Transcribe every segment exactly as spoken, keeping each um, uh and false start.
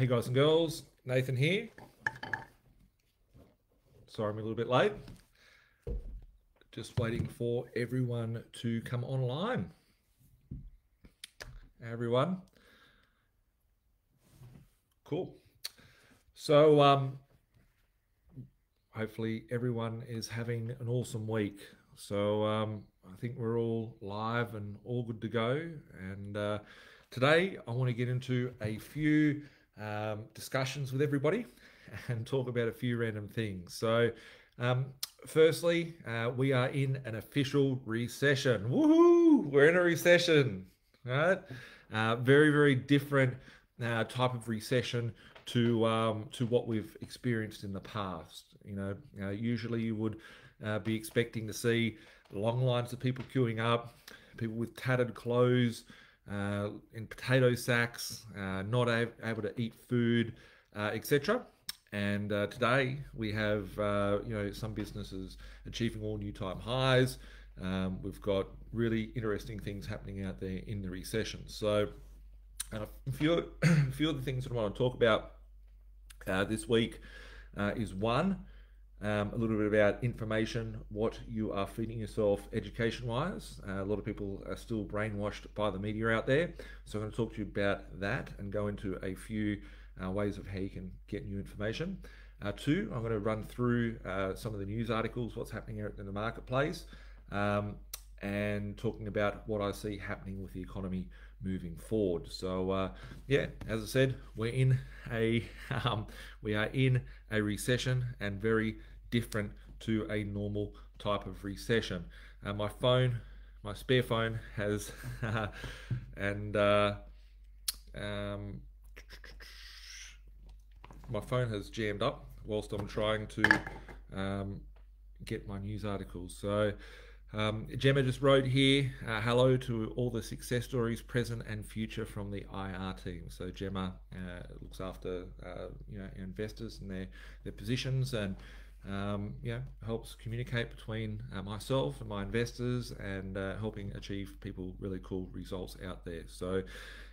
Hey guys and girls, Nathan here. Sorry I'm a little bit late. Just waiting for everyone to come online. Everyone. Cool. So um, hopefully everyone is having an awesome week. So um, I think we're all live and all good to go. And uh, today I want to get into a few um, discussions with everybody and talk about a few random things. So um, firstly, uh, we are in an official recession. Woohoo! We're in a recession. All right? Uh, very, very different uh, type of recession to um, to what we've experienced in the past. You know, uh, usually you would uh, be expecting to see long lines of people queuing up, people with tattered clothes, uh, in potato sacks, uh, not able to eat food, uh, et cetera. And uh, today we have uh, you know, some businesses achieving all new time highs. Um, we've got really interesting things happening out there in the recession. So uh, a few a few of the things that I want to talk about uh, this week uh, is one, um, a little bit about information, what you are feeding yourself education-wise. Uh, a lot of people are still brainwashed by the media out there. So I'm going to talk to you about that and go into a few Uh, ways of how you can get new information. Uh, two, I'm going to run through uh, some of the news articles, what's happening in the marketplace, um, and talking about what I see happening with the economy moving forward. So uh, yeah, as I said, we're in a um, we are in a recession, and very different to a normal type of recession. Uh, my phone, my spare phone, has and uh, um. my phone has jammed up whilst I'm trying to um, get my news articles. So um, Gemma just wrote here, uh, hello to all the success stories, present and future, from the I R team. So Gemma uh, looks after uh, you know, investors and their, their positions, and um, yeah, helps communicate between uh, myself and my investors, and uh, helping achieve people really cool results out there. So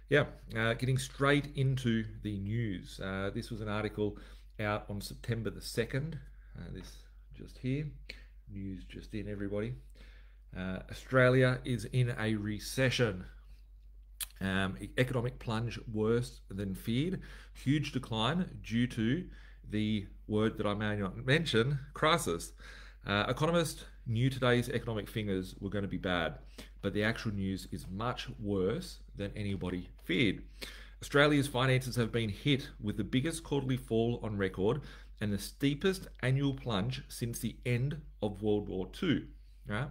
yeah, uh, getting straight into the news. Uh, this was an article out on September the second. Uh, this just here, news just in, everybody. Uh, Australia is in a recession. Um, economic plunge worse than feared. Huge decline due to the word that I may not mention, crisis. Uh, economists knew today's economic figures were going to be bad, but the actual news is much worse than anybody feared. Australia's finances have been hit with the biggest quarterly fall on record and the steepest annual plunge since the end of World War Two. Right?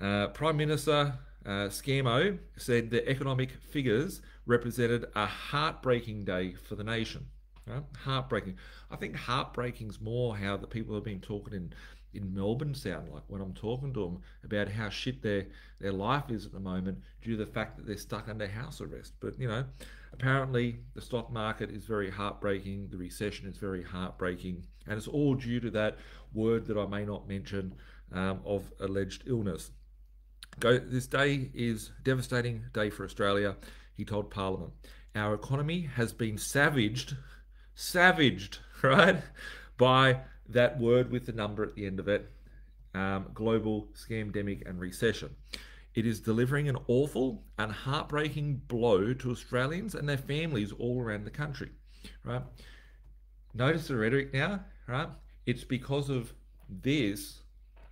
Uh, Prime Minister uh, Scomo said the economic figures represented a heartbreaking day for the nation. Right? Heartbreaking. I think heartbreaking is more how the people have been talking in in Melbourne sound like when I'm talking to them about how shit their their life is at the moment due to the fact that they're stuck under house arrest. But you know, apparently the stock market is very heartbreaking, the recession is very heartbreaking, and it's all due to that word that I may not mention, um, of alleged illness. Go, this day is a devastating day for Australia, he told Parliament. Our economy has been savaged, savaged, right, by that word with the number at the end of it, um, global scamdemic and recession. It is delivering an awful and heartbreaking blow to Australians and their families all around the country, right? Notice the rhetoric now, right? It's because of this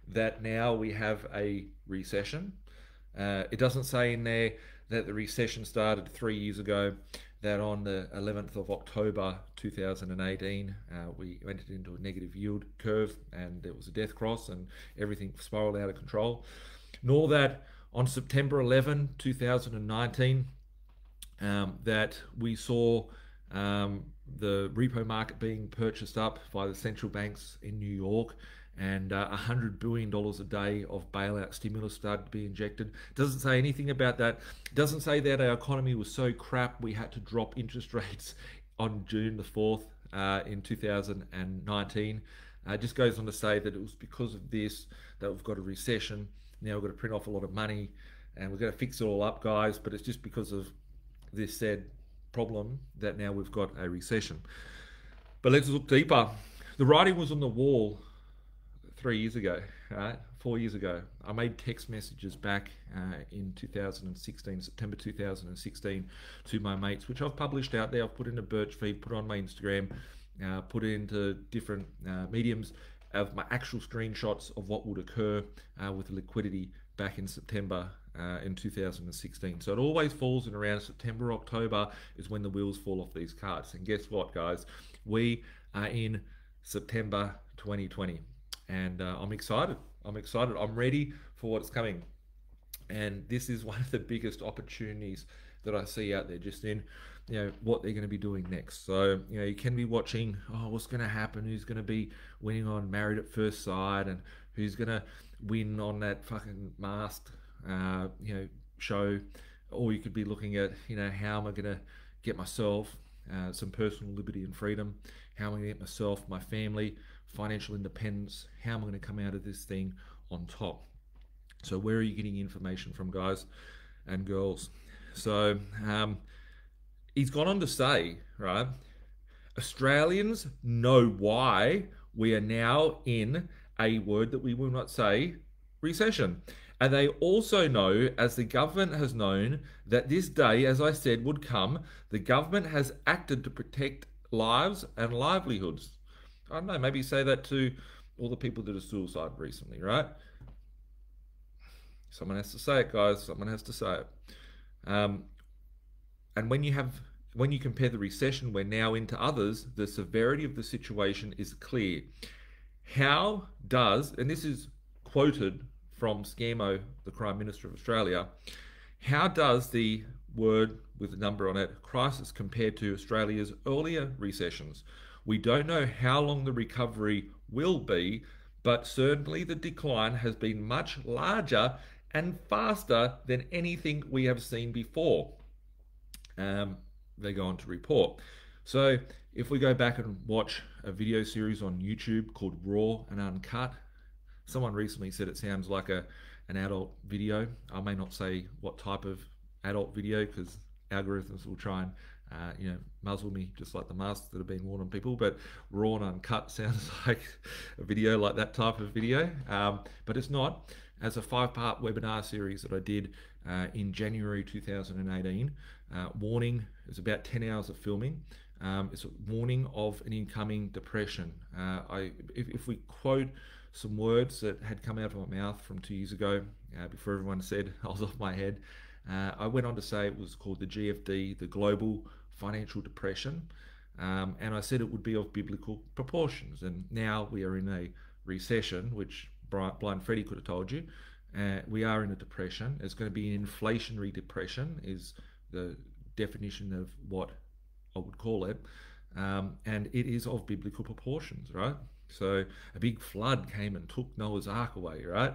that now we have a recession. Uh, it doesn't say in there that the recession started three years ago, that on the eleventh of October two thousand eighteen, uh, we entered into a negative yield curve and there was a death cross and everything spiraled out of control. Nor that on September eleventh two thousand nineteen, um, that we saw um, the repo market being purchased up by the central banks in New York, and uh, one hundred billion dollars a day of bailout stimulus started to be injected. Doesn't say anything about that. Doesn't say that our economy was so crap we had to drop interest rates on June the fourth uh, in two thousand nineteen. Uh, it just goes on to say that it was because of this that we've got a recession. Now we've got to print off a lot of money and we're going to fix it all up, guys. But it's just because of this said problem that now we've got a recession. But let's look deeper. The writing was on the wall three years ago, right? Four years ago. I made text messages back uh, in two thousand sixteen, September two thousand sixteen, to my mates, which I've published out there. I've put into BirchFEED, put on my Instagram, uh, put into different uh, mediums of my actual screenshots of what would occur uh, with liquidity back in September uh, in two thousand sixteen. So it always falls in around September, October is when the wheels fall off these carts. And guess what, guys? We are in September twenty twenty. And uh, I'm excited. I'm excited. I'm ready for what's coming. And this is one of the biggest opportunities that I see out there, just in, you know, what they're going to be doing next. So, you know, you can be watching, oh, what's going to happen? Who's going to be winning on Married at First Sight? And who's going to win on that fucking Masked, uh, you know, show? Or you could be looking at, you know, how am I going to get myself uh, some personal liberty and freedom? How am I going to get myself, my family, financial independence? How am I going to come out of this thing on top? So where are you getting information from, guys and girls? So um, he's gone on to say, right, Australians know why we are now in a word that we will not say, recession. And they also know, as the government has known, that this day, as I said, would come. The government has acted to protect lives and livelihoods. I don't know, maybe say that to all the people that are suicide recently, right? Someone has to say it, guys. Someone has to say it. Um, and when you have, when you compare the recession we're now into others, the severity of the situation is clear. How does, and this is quoted from Scomo, the Prime Minister of Australia, how does the word with a number on it, crisis, compare to Australia's earlier recessions? We don't know how long the recovery will be, but certainly the decline has been much larger and faster than anything we have seen before. Um, they go on to report. So if we go back and watch a video series on YouTube called Raw and Uncut, someone recently said it sounds like a an adult video. I may not say what type of adult video, because algorithms will try and uh, you know, muzzle me, just like the masks that have been worn on people. But Raw and Uncut sounds like a video like that type of video, um, but it's not. As a five-part webinar series that I did uh, in January two thousand eighteen. Uh, warning, it's about ten hours of filming. Um, it's a warning of an incoming depression. Uh, I, if, if we quote some words that had come out of my mouth from two years ago, uh, before everyone said I was off my head, uh, I went on to say it was called the G F D, the Global Financial Depression. Um, and I said it would be of biblical proportions. And now we are in a recession, which Blind Freddy could have told you. Uh, we are in a depression. It's going to be an inflationary depression is the definition of what I would call it. Um, and it is of biblical proportions, right? So a big flood came and took Noah's Ark away, right?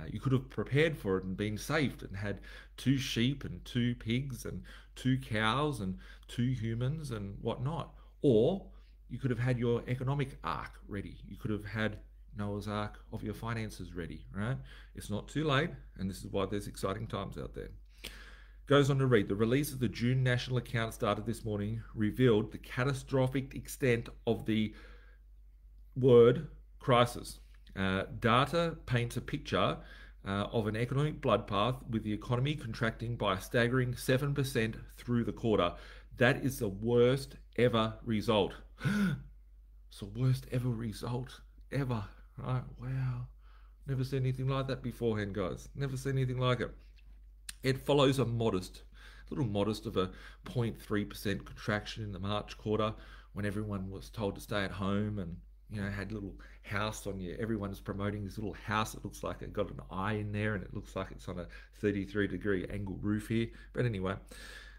Uh, you could have prepared for it and been saved and had two sheep and two pigs and two cows and two humans and whatnot. Or you could have had your economic ark ready. You could have had Noah's Ark of your finances ready, right? It's not too late, and this is why there's exciting times out there. Goes on to read, the release of the June national account started this morning revealed the catastrophic extent of the word crisis. Uh, data paints a picture uh, of an economic bloodbath, with the economy contracting by a staggering seven percent through the quarter. That is the worst ever result. It's the worst ever result ever. Right, wow. Never seen anything like that beforehand, guys. Never seen anything like it. It follows a modest, a little modest of a zero point three percent contraction in the March quarter, when everyone was told to stay at home and, you know, had a little house on you. Everyone's promoting this little house. It looks like it got an eye in there, and it looks like it's on a thirty-three degree angle roof here. But anyway,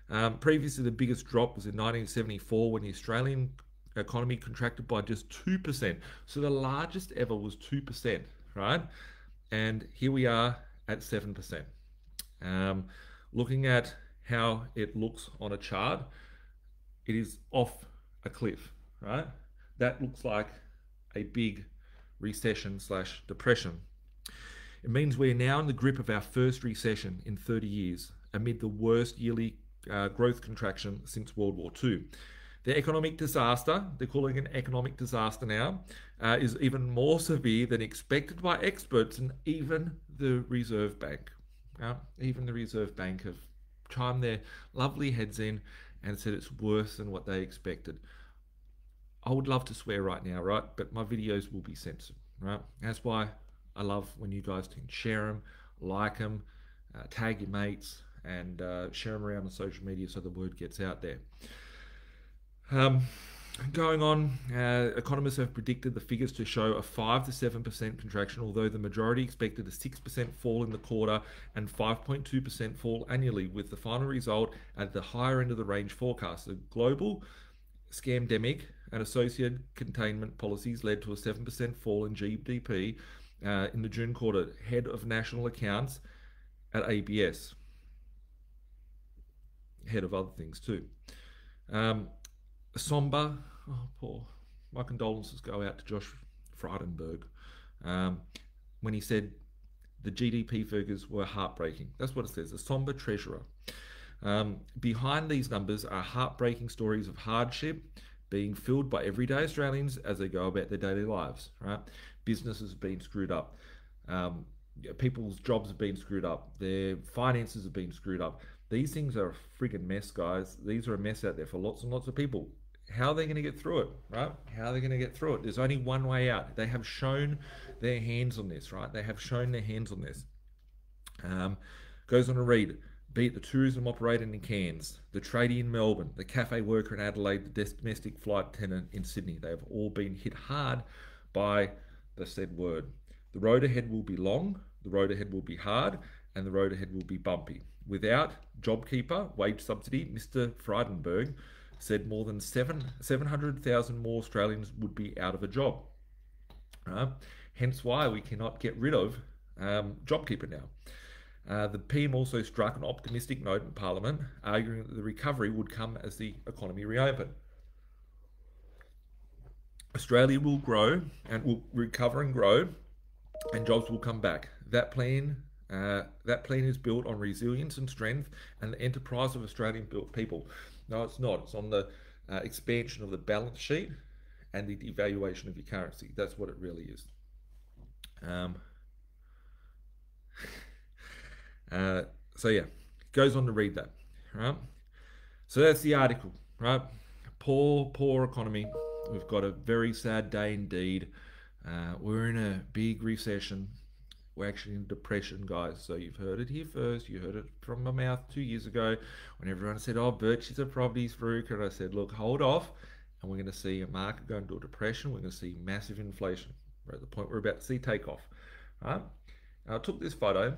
um, previously the biggest drop was in nineteen seventy-four, when the Australian economy contracted by just two percent. So the largest ever was two percent, right? And here we are at seven percent. Um, looking at how it looks on a chart, it is off a cliff, right? That looks like a big recession slash depression. It means we're now in the grip of our first recession in thirty years, amid the worst yearly uh, growth contraction since World War Two. The economic disaster, they're calling it an economic disaster now, uh, is even more severe than expected by experts and even the Reserve Bank. Uh, even the Reserve Bank have chimed their lovely heads in and said it's worse than what they expected. I would love to swear right now, right? But my videos will be censored, right? That's why I love when you guys can share them, like them, uh, tag your mates, and uh, share them around on social media so the word gets out there. Um, going on, uh, economists have predicted the figures to show a five to seven percent contraction, although the majority expected a six percent fall in the quarter and five point two percent fall annually, with the final result at the higher end of the range forecast. The global scamdemic and associated containment policies led to a seven percent fall in G D P uh, in the June quarter, head of national accounts at A B S. Head of other things too. Um, Somber, oh poor, my condolences go out to Josh Frydenberg um, when he said the G D P figures were heartbreaking. That's what it says, a somber treasurer. Um, behind these numbers are heartbreaking stories of hardship being filled by everyday Australians as they go about their daily lives, right? Businesses have been screwed up. Um, people's jobs have been screwed up. Their finances have been screwed up. These things are a friggin' mess, guys. These are a mess out there for lots and lots of people. How are they going to get through it, right? How are they going to get through it? There's only one way out. They have shown their hands on this, right? They have shown their hands on this. Um, goes on to read, beat the tourism operator in Cairns, the tradie in Melbourne, the cafe worker in Adelaide, the domestic flight attendant in Sydney. They have all been hit hard by the said word. The road ahead will be long, the road ahead will be hard, and the road ahead will be bumpy. Without JobKeeper wage subsidy, Mister Frydenberg said more than seven hundred thousand more Australians would be out of a job. Uh, hence why we cannot get rid of um, JobKeeper now. Uh, the P M also struck an optimistic note in Parliament, arguing that the recovery would come as the economy reopened. Australia will grow and will recover and grow, and jobs will come back. That plan Uh, that plan is built on resilience and strength and the enterprise of Australian built people. No, it's not. It's on the uh, expansion of the balance sheet and the devaluation of your currency. That's what it really is. Um, uh, so yeah, goes on to read that, right? So that's the article, right? Poor, poor economy. We've got a very sad day indeed. Uh, we're in a big recession. We're actually in depression, guys. So you've heard it here first. You heard it from my mouth two years ago when everyone said, oh, Birch is a property spook. And I said, look, hold off. And we're going to see a market go into a depression. We're going to see massive inflation. We're at the point we're about to see takeoff. All right. I took this photo.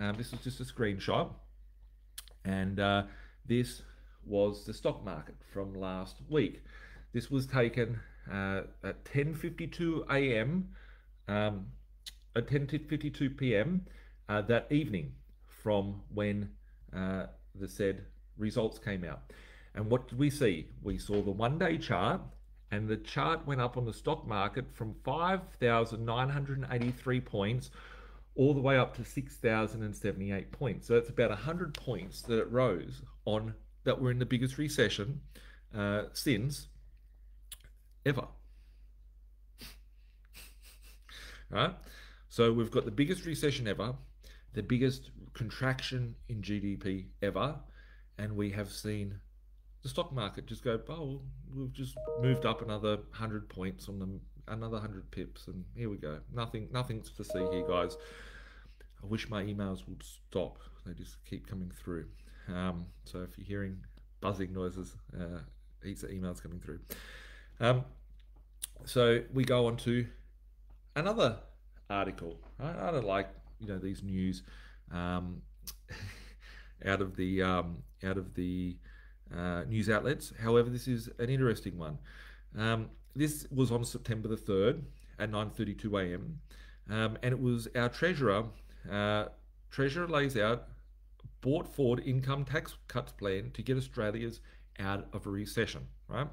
Um, this was just a screenshot. And uh, this was the stock market from last week. This was taken uh, at ten fifty-two A M Um, at ten fifty-two P M uh, that evening from when uh, the said results came out. And what did we see? We saw the one day chart, and the chart went up on the stock market from five thousand nine hundred eighty-three points all the way up to six thousand seventy-eight points. So it's about one hundred points that it rose on, that we're in the biggest recession uh, since ever. Right? So we've got the biggest recession ever, the biggest contraction in G D P ever, and we have seen the stock market just go, oh, we've just moved up another one hundred points on them, another one hundred pips, and here we go. Nothing, nothing's to see here, guys. I wish my emails would stop. They just keep coming through. Um, so if you're hearing buzzing noises, uh, it's emails coming through. Um, so we go on to another article. I, I don't like, you know, these news um, out of the um, out of the uh, news outlets. However, this is an interesting one. Um, this was on September the third at nine thirty-two A M, um, and it was our treasurer. Uh, treasurer lays out brought forward income tax cuts plan to get Australians out of a recession. Right.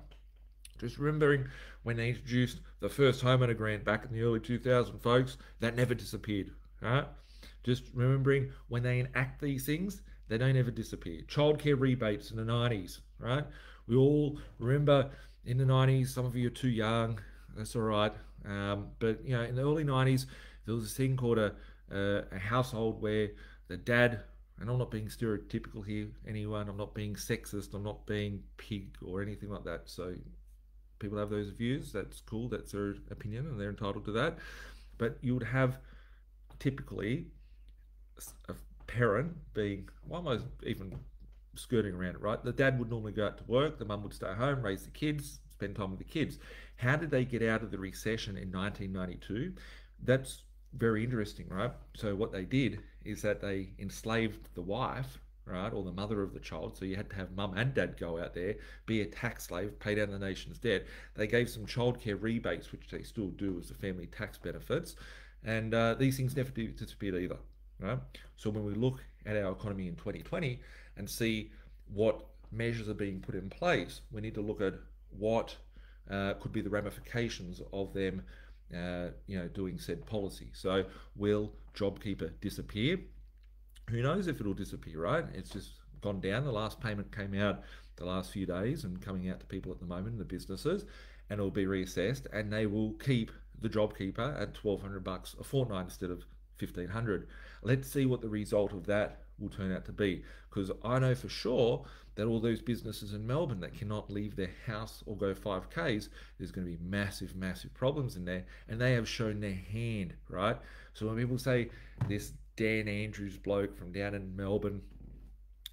Just remembering when they introduced the first homeowner grant back in the early two thousands, folks, that never disappeared, all right? Just remembering when they enact these things, They don't ever disappear. Childcare rebates in the nineties, right? We all remember in the nineties, some of you are too young, that's all right. Um, but you know, in the early nineties, there was a thing called a, uh, a household where the dad, and I'm not being stereotypical here, anyone, I'm not being sexist, I'm not being pig or anything like that. So people have those views, that's cool, that's their opinion and they're entitled to that. But you would have typically a parent being, why am I even skirting around it, right? The dad would normally go out to work, the mum would stay home, raise the kids, spend time with the kids. How did they get out of the recession in nineteen ninety-two? That's very interesting, right? So what they did is that they enslaved the wife, right, or the mother of the child. So you had to have mum and dad go out there, be a tax slave, pay down the nation's debt. They gave some childcare rebates, which they still do as the family tax benefits. And uh, these things never disappeared either, right? So when we look at our economy in twenty twenty and see what measures are being put in place, we need to look at what uh, could be the ramifications of them uh, you know, doing said policy. So will JobKeeper disappear? Who knows if it'll disappear, right? It's just gone down. The last payment came out the last few days and coming out to people at the moment, the businesses, and it'll be reassessed, and they will keep the JobKeeper at twelve hundred bucks a fortnight instead of fifteen hundred. Let's see what the result of that will turn out to be, because I know for sure that all those businesses in Melbourne that cannot leave their house or go five Ks, there's going to be massive, massive problems in there, and they have shown their hand, right? So when people say this Dan Andrews bloke from down in Melbourne,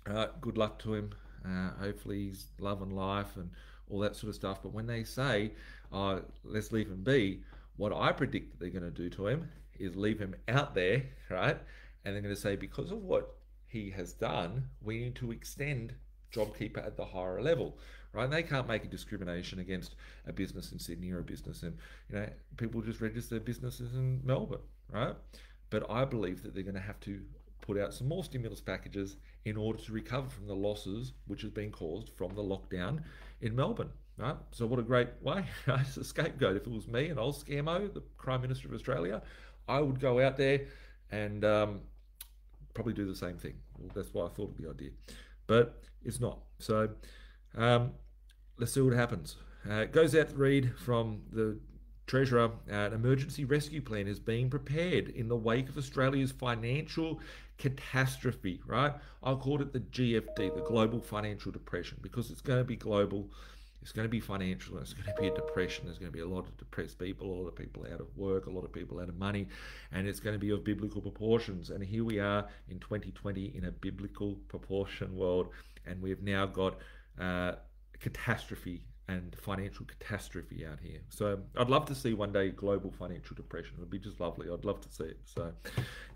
uh, good luck to him. Uh, hopefully he's loving life and all that sort of stuff. But when they say, uh, let's leave him be, what I predict that they're going to do to him is leave him out there, right? And they're going to say, because of what he has done, we need to extend JobKeeper at the higher level, right? And they can't make a discrimination against a business in Sydney or a business in, you know, people just register businesses in Melbourne, right? But I believe that they're going to have to put out some more stimulus packages in order to recover from the losses which has been caused from the lockdown in Melbourne, right? So what a great way, it's a scapegoat. If it was me and old Scomo, the Prime Minister of Australia, I would go out there and um, probably do the same thing. Well, that's why I thought of the idea, but it's not. So um, let's see what happens. Uh, it goes out to read from the Treasurer, uh, an emergency rescue plan is being prepared in the wake of Australia's financial catastrophe, right? I called it the G F D, the Global Financial Depression, because it's going to be global, it's going to be financial, and it's going to be a depression. There's going to be a lot of depressed people, a lot of people out of work, a lot of people out of money, and it's going to be of biblical proportions. And here we are in twenty twenty in a biblical proportion world, and we've now got uh, catastrophe and financial catastrophe out here. So I'd love to see one day global financial depression. It would be just lovely. I'd love to see it. So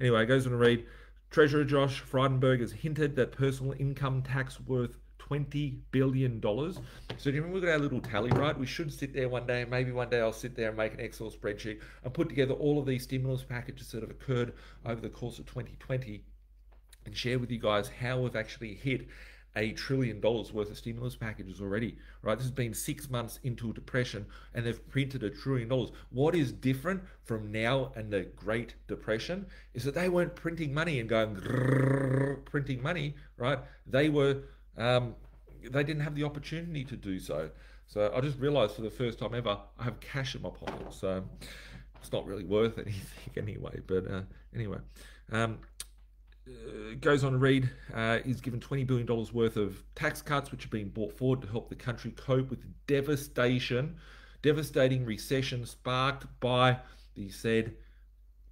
anyway, it goes on to read, Treasurer Josh Frydenberg has hinted that personal income tax worth twenty billion dollars. So do you remember we've got our little tally, right? We should sit there one day, and maybe one day I'll sit there and make an Excel spreadsheet and put together all of these stimulus packages that have occurred over the course of twenty twenty and share with you guys how we've actually hit a trillion dollars worth of stimulus packages already, right? This has been six months into a depression and they've printed a trillion dollars. What is different from now and the Great Depression is that they weren't printing money and going grrr, printing money, right? They were, um, they didn't have the opportunity to do so. So I just realized for the first time ever, I have cash in my pocket. So it's not really worth anything anyway, but uh, anyway. Um, Uh, goes on to read, uh, he's given twenty billion dollars worth of tax cuts which have been brought forward to help the country cope with the devastation, devastating recession sparked by the said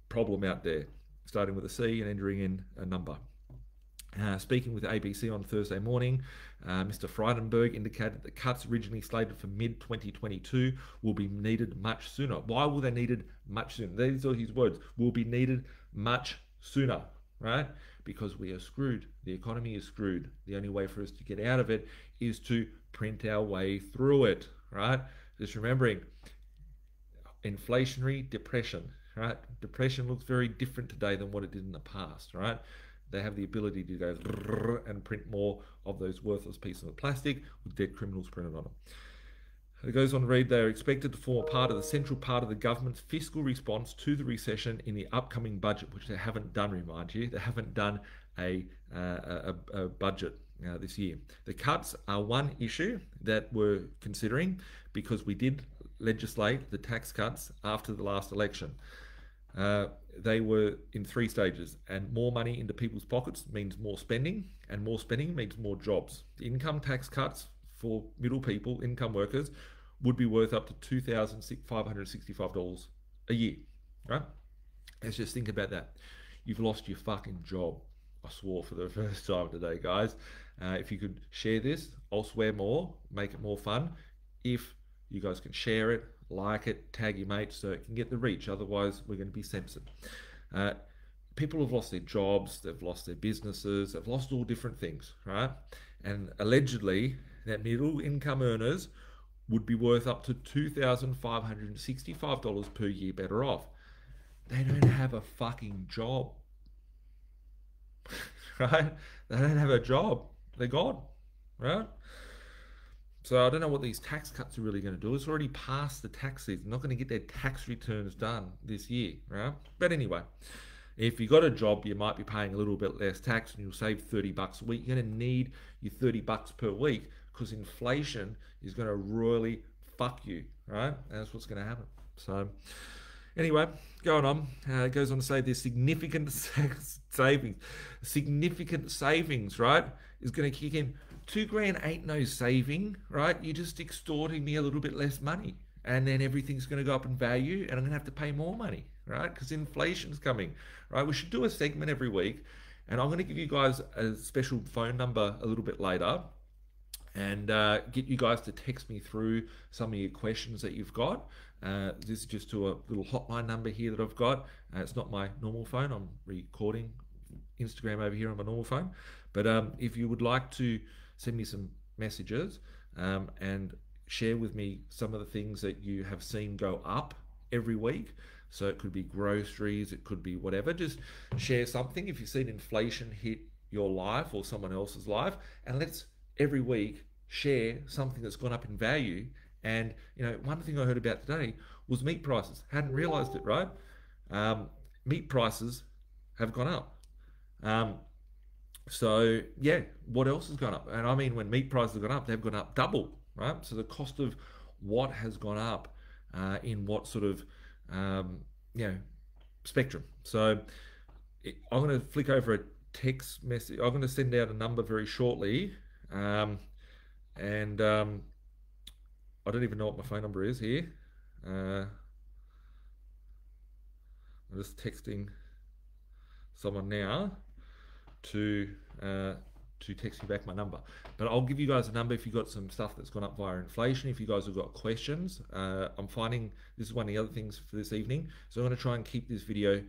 problem out there, starting with a C and entering in a number. Uh, speaking with A B C on Thursday morning, uh, Mister Frydenberg indicated that cuts originally slated for mid twenty twenty-two will be needed much sooner. Why will they be needed much sooner? These are his words, will be needed much sooner. Right? Because we are screwed. The economy is screwed. The only way for us to get out of it is to print our way through it, right? Just remembering, inflationary depression, right? Depression looks very different today than what it did in the past, right? They have the ability to go and print more of those worthless pieces of plastic with dead criminals printed on them. It goes on to read, they are expected to form a part of the central part of the government's fiscal response to the recession in the upcoming budget, which they haven't done, remind you. They haven't done a, uh, a, a budget uh, this year. The cuts are one issue that we're considering because we did legislate the tax cuts after the last election. Uh, they were in three stages, and more money into people's pockets means more spending, and more spending means more jobs. The income tax cuts for middle people, income workers, would be worth up to two thousand five hundred sixty-five dollars a year, right? Let's just think about that. You've lost your fucking job. I swore for the first time today, guys. Uh, if you could share this, I'll swear more, make it more fun. If you guys can share it, like it, tag your mates so it can get the reach. Otherwise, we're going to be censored. Uh, people have lost their jobs, they've lost their businesses, they've lost all different things, right? And allegedly, that middle income earners would be worth up to two thousand five hundred sixty-five dollars per year better off. They don't have a fucking job, right? They don't have a job. They're gone, right? So I don't know what these tax cuts are really going to do. It's already past the tax season. Not going to get their tax returns done this year, right? But anyway, if you got a job, you might be paying a little bit less tax and you'll save thirty bucks a week. You're going to need your thirty bucks per week because inflation is going to royally fuck you, right? And that's what's going to happen. So anyway, going on, uh, it goes on to say there's significant savings. Significant savings, right, is going to kick in. Two grand ain't no saving, right? You're just extorting me a little bit less money. And then everything's going to go up in value and I'm going to have to pay more money, right? Because inflation's coming, right? We should do a segment every week. And I'm going to give you guys a special phone number a little bit later and uh, get you guys to text me through some of your questions that you've got. Uh, this is just to a little hotline number here that I've got. Uh, it's not my normal phone. I'm recording Instagram over here on my normal phone. But um, if you would like to send me some messages um, and share with me some of the things that you have seen go up every week. So it could be groceries, it could be whatever. Just share something if you've seen inflation hit your life or someone else's life. And let's every week share something that's gone up in value. And, you know, one thing I heard about today was meat prices. Hadn't realized it, right? Um, meat prices have gone up. Um, so, yeah, what else has gone up? And I mean, when meat prices have gone up, they've gone up double, right? So the cost of what has gone up uh, in what sort of, um, you know, spectrum. So it, I'm going to flick over a text message. I'm going to send out a number very shortly. Um, and... Um, I don't even know what my phone number is here. Uh, I'm just texting someone now to uh, to text you back my number. But I'll give you guys a number if you've got some stuff that's gone up via inflation, if you guys have got questions. Uh, I'm finding this is one of the other things for this evening. So I'm going to try and keep this video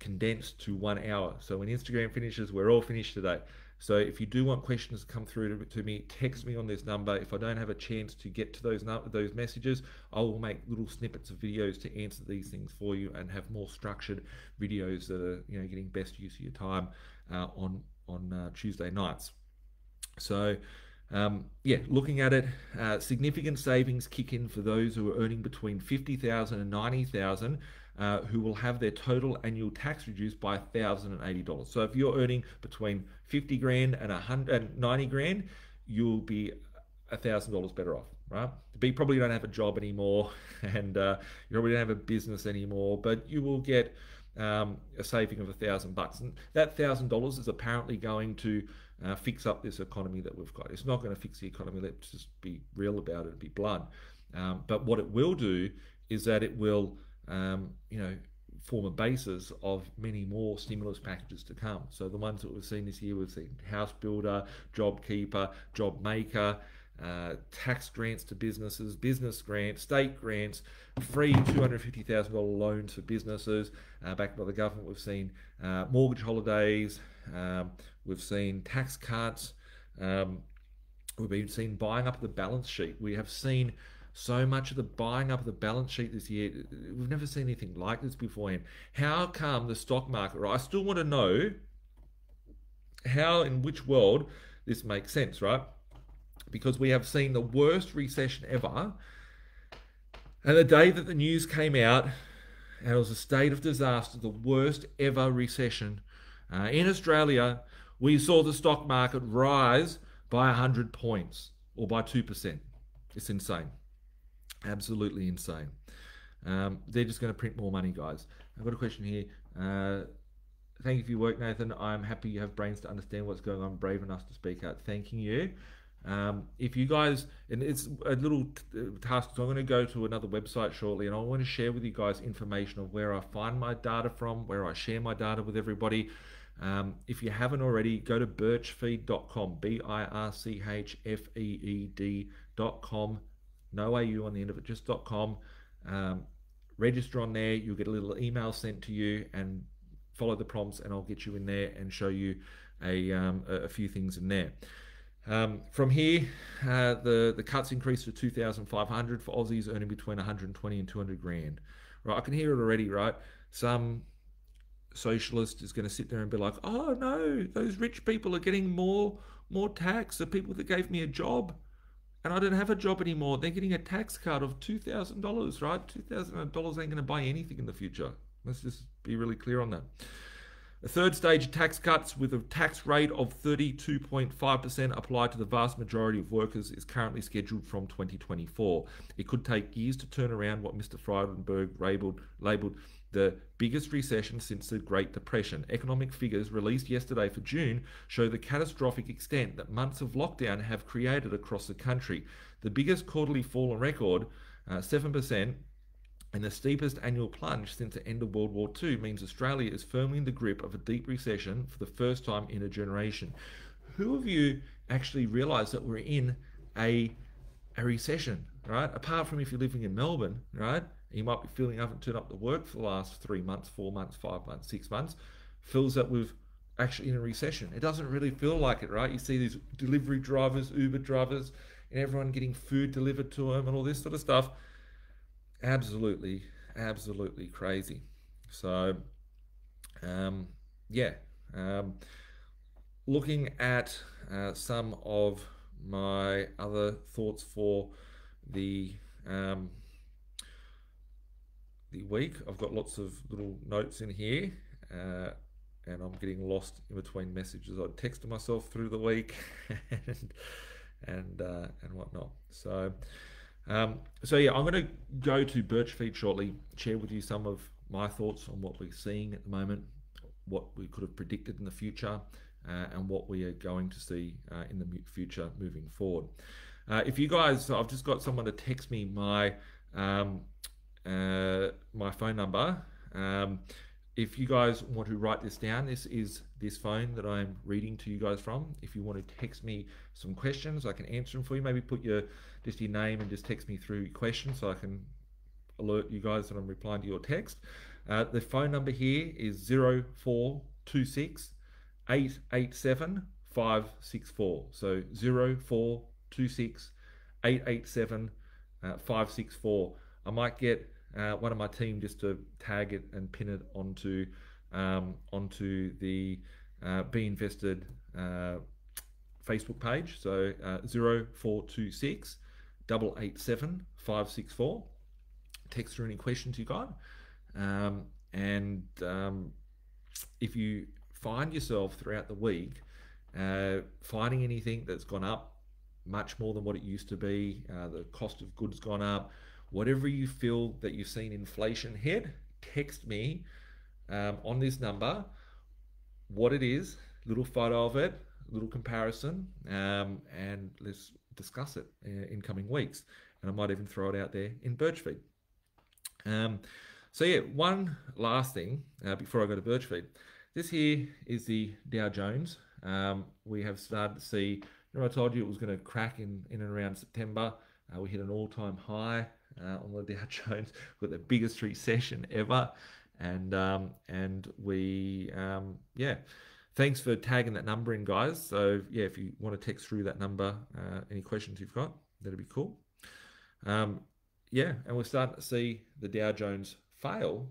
condensed to one hour. So when Instagram finishes, we're all finished today. So if you do want questions to come through to, to me, text me on this number. If I don't have a chance to get to those those messages, I will make little snippets of videos to answer these things for you and have more structured videos that are, you know, getting best use of your time uh, on on uh, Tuesday nights. So um, yeah, looking at it, uh, significant savings kick in for those who are earning between fifty thousand dollars and ninety thousand dollars. Uh, who will have their total annual tax reduced by one thousand eighty dollars. So if you're earning between fifty grand and one hundred ninety grand, you'll be one thousand dollars better off, right? But you probably don't have a job anymore and uh, you probably don't have a business anymore, but you will get um, a saving of one thousand bucks. And that one thousand dollars is apparently going to uh, fix up this economy that we've got. It's not going to fix the economy. Let's just be real about it and be blunt. Um, but what it will do is that it will Um, you know, form a basis of many more stimulus packages to come. So the ones that we've seen this year, we've seen House Builder, JobKeeper, JobMaker, uh, tax grants to businesses, business grants, state grants, free two hundred fifty thousand dollar loans for businesses uh, backed by the government. We've seen uh, mortgage holidays. Um, we've seen tax cuts. Um, we've been seen buying up the balance sheet. We have seen so much of the buying up of the balance sheet this year. We've never seen anything like this beforehand. How come the stock market, right? I still want to know how, in which world this makes sense, right? Because we have seen the worst recession ever. And the day that the news came out, and it was a state of disaster, the worst ever recession uh, in Australia, we saw the stock market rise by one hundred points or by two percent. It's insane. Absolutely insane. Um, they're just going to print more money, guys. I've got a question here. Uh, thank you for your work, Nathan. I'm happy you have brains to understand what's going on. Brave enough to speak out. Thanking you. Um, if you guys, and it's a little task, so I'm going to go to another website shortly, and I want to share with you guys information of where I find my data from, where I share my data with everybody. Um, if you haven't already, go to birch feed dot com, B I R C H F E E D dot com, no A U on the end of it, just .com. Um, register on there, you'll get a little email sent to you, and follow the prompts, and I'll get you in there and show you a, um, a few things in there. Um, from here, uh, the, the cuts increased to two thousand five hundred for Aussies earning between one hundred twenty and two hundred grand. Right, I can hear it already, right? Some socialist is going to sit there and be like, oh no, those rich people are getting more, more tax. The people that gave me a job and I don't have a job anymore, they're getting a tax cut of two thousand dollars, right? two thousand dollars ain't going to buy anything in the future. Let's just be really clear on that. A third stage of tax cuts with a tax rate of thirty-two point five percent applied to the vast majority of workers is currently scheduled from twenty twenty-four. It could take years to turn around what Mister Frydenberg labeled, labeled the biggest recession since the Great Depression. Economic figures released yesterday for June show the catastrophic extent that months of lockdown have created across the country. The biggest quarterly fall on record, uh, seven percent, and the steepest annual plunge since the end of World War Two means Australia is firmly in the grip of a deep recession for the first time in a generation. Who of you actually realise that we're in a, a recession, right? Apart from if you're living in Melbourne, right? You might be feeling you haven't turned up to work for the last three months, four months, five months, six months. Feels that we've actually in a recession. It doesn't really feel like it, right? You see these delivery drivers, Uber drivers, and everyone getting food delivered to them and all this sort of stuff. Absolutely, absolutely crazy. So, um, yeah, um, looking at uh, some of my other thoughts for the um, the week, I've got lots of little notes in here, uh, and I'm getting lost in between messages I texted myself through the week and and uh, and whatnot. So. Um, so yeah, I'm going to go to BirchFEED shortly, share with you some of my thoughts on what we're seeing at the moment, what we could have predicted in the future, uh, and what we are going to see uh, in the future moving forward. Uh, if you guys, so I've just got someone to text me my um, uh, my phone number. Um, if you guys want to write this down, this is this phone that I'm reading to you guys from. If you want to text me some questions, I can answer them for you. Maybe put your just your name and just text me through your questions so I can alert you guys that I'm replying to your text. Uh, the phone number here is zero four two six, eight eight seven, five six four. So zero four two six, eight eight seven, five six four. I might get Uh, one of my team just to tag it and pin it onto um, onto the uh, Be Invested uh, Facebook page. So uh, zero four two six, eight eight seven, five six four. Text through any questions you got. Um, and um, if you find yourself throughout the week uh, finding anything that's gone up much more than what it used to be, uh, the cost of goods gone up, whatever you feel that you've seen inflation hit, text me um, on this number what it is, little photo of it, little comparison, um, and let's discuss it in coming weeks. And I might even throw it out there in BirchFEED. Um, so yeah, one last thing uh, before I go to BirchFEED. This here is the Dow Jones. Um, we have started to see, you know, I told you it was going to crack in, in and around September. Uh, we hit an all-time high. Uh, on the Dow Jones, with the biggest recession ever, and um, and we um, yeah, thanks for tagging that number in, guys. So yeah, if you want to text through that number, uh, any questions you've got, that'd be cool. Um, yeah, and we're starting to see the Dow Jones fail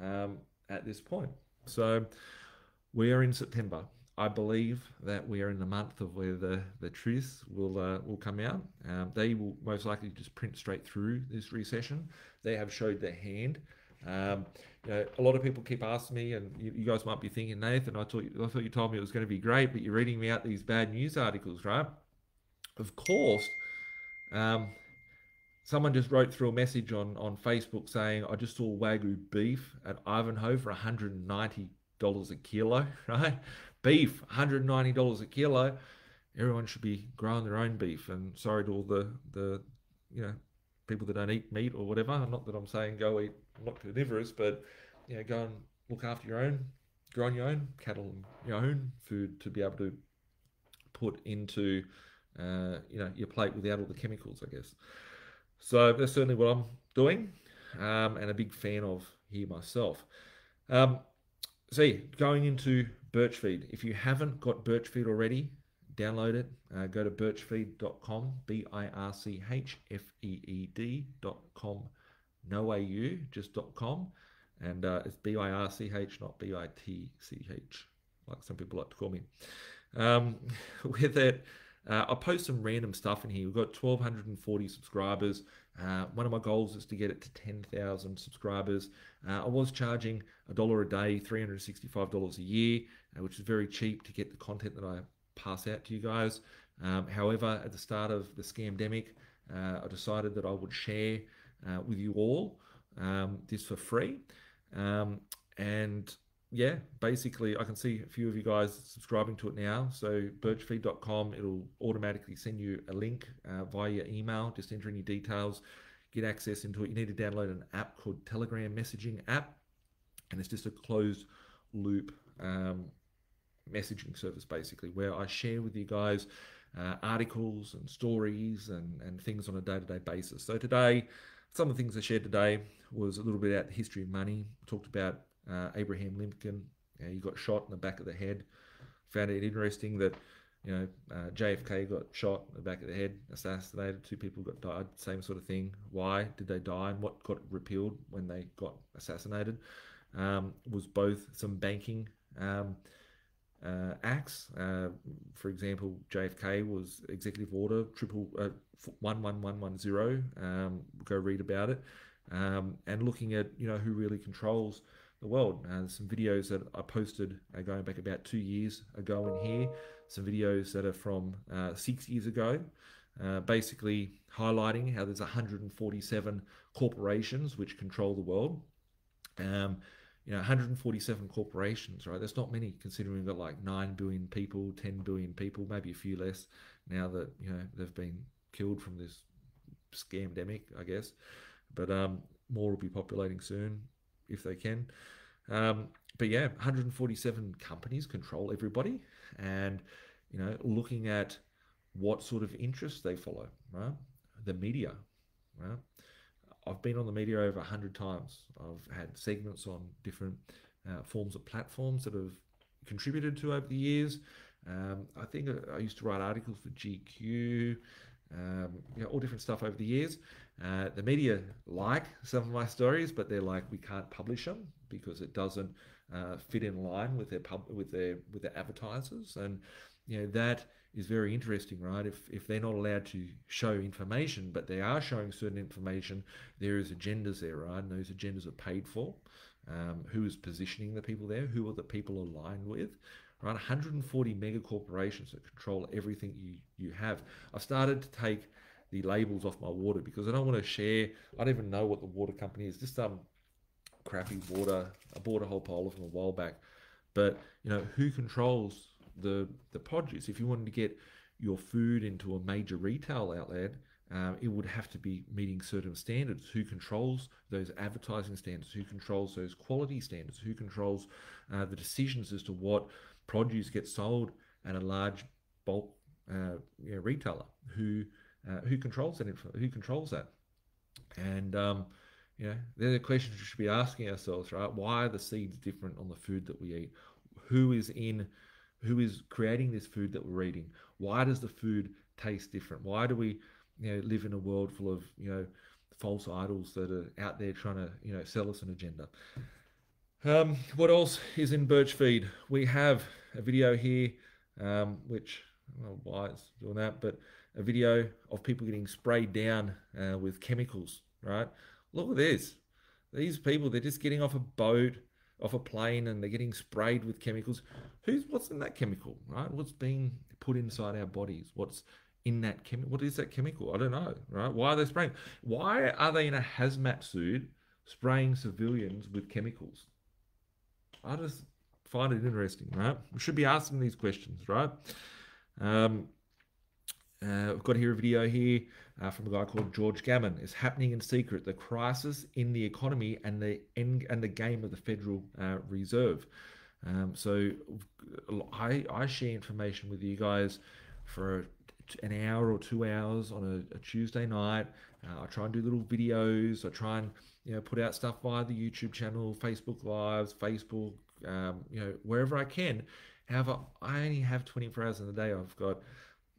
um, at this point. So we are in September. I believe that we are in the month of where the, the truth will uh, will come out. Um, they will most likely just print straight through this recession. They have showed their hand Um, you know, a lot of people keep asking me, and you, you guys might be thinking, Nathan, I thought, I thought you told me it was going to be great, but you're reading me out these bad news articles, right? Of course, um, someone just wrote through a message on, on Facebook saying, I just saw Wagyu beef at Ivanhoe for one hundred ninety dollars a kilo, right? Beef, one hundred ninety dollars a kilo. Everyone should be growing their own beef. And sorry to all the, the you know, people that don't eat meat or whatever. Not that I'm saying go eat, I'm not carnivorous, but, you know, go and look after your own, grow on your own cattle and your own food to be able to put into, uh, you know, your plate without all the chemicals, I guess. So that's certainly what I'm doing, um, and a big fan of here myself. Um, see, going into BirchFEED, if you haven't got BirchFEED already, download it. Uh, go to birch feed dot com, B I R C H F E E D dot com, no A U, just .com, and uh, it's B I R C H, not B I T C H, like some people like to call me. Um, with it, uh, I'll post some random stuff in here. We've got one thousand two hundred forty subscribers. Uh, one of my goals is to get it to ten thousand subscribers. Uh, I was charging a dollar a day, three hundred sixty-five dollars a year, uh, which is very cheap to get the content that I pass out to you guys. Um, however, at the start of the scamdemic, uh, I decided that I would share uh, with you all um, this for free. Um, and yeah, basically I can see a few of you guys subscribing to it now. So birch feed dot com, it'll automatically send you a link uh, via your email. Just enter in your details, get access into it. You need to download an app called Telegram messaging app, and it's just a closed loop um, messaging service, basically, where I share with you guys uh, articles and stories and, and things on a day-to-day basis. So today, some of the things I shared today was a little bit about the history of money. We talked about uh, Abraham Lincoln. Uh, he got shot in the back of the head. Found it interesting that, you know, uh, J F K got shot in the back of the head, assassinated, two people got died, same sort of thing. Why did they die and what got repealed when they got assassinated? Um, was both some banking um, Uh, acts. Uh, for example, J F K was executive order triple uh, one one one one zero. Um, go read about it. Um, and looking at, you know, who really controls the world. Uh, some videos that I posted uh, going back about two years ago in here. Some videos that are from uh, six years ago. Uh, basically highlighting how there's one hundred forty-seven corporations which control the world. Um, You know, one hundred forty-seven corporations, right? That's not many, considering we've got like nine billion people, ten billion people, maybe a few less now that, you know, they've been killed from this scamdemic, I guess. But um, more will be populating soon if they can. Um, but yeah, one hundred forty-seven companies control everybody. And, you know, looking at what sort of interests they follow, right? The media, right? I've been on the media over a hundred times. I've had segments on different uh, forms of platforms that I've contributed to over the years. Um, I think I, I used to write articles for G Q, um, you know, all different stuff over the years. Uh, the media like some of my stories, but they're like, we can't publish them because it doesn't uh, fit in line with their pub with their with their advertisers. And you know, that is very interesting, right? If, if they're not allowed to show information, but they are showing certain information, there is agendas there, right? And those agendas are paid for. Um, who is positioning the people there? Who are the people aligned with? Right, one hundred forty mega corporations that control everything you, you have. I've started to take the labels off my water because I don't want to share, I don't even know what the water company is, just some crappy water. I bought a whole pile of them a while back. But, you know, who controls the the produce? If you wanted to get your food into a major retail outlet, um, it would have to be meeting certain standards. Who controls those advertising standards? Who controls those quality standards? Who controls uh, the decisions as to what produce gets sold at a large bulk uh, you know, retailer? Who uh, who controls that info? Who controls that? And um, you know, they're the questions we should be asking ourselves, right? Why are the seeds different on the food that we eat? Who is in Who is creating this food that we're eating? Why does the food taste different? Why do we, you know, live in a world full of, you know, false idols that are out there trying to, you know, sell us an agenda? Um, what else is in BirchFEED? We have a video here, um, which I don't know why it's doing that, but a video of people getting sprayed down uh, with chemicals, right? Look at this. These people, they're just getting off a boat, off a plane, and they're getting sprayed with chemicals. Who's what's in that chemical, right? What's being put inside our bodies? What's in that chemical? What is that chemical? I don't know, right? Why are they spraying? Why are they in a hazmat suit spraying civilians with chemicals? I just find it interesting, right? We should be asking these questions, right? Um, uh, I've got here a video here uh, from a guy called George Gammon. It's happening in secret: the crisis in the economy and the end and the game of the Federal uh, Reserve. Um, so I, I share information with you guys for an hour or two hours on a, a Tuesday night. Uh, I try and do little videos. I try and you know put out stuff via the YouTube channel, Facebook Lives, Facebook, um, you know wherever I can. However, I only have twenty-four hours in the day. I've got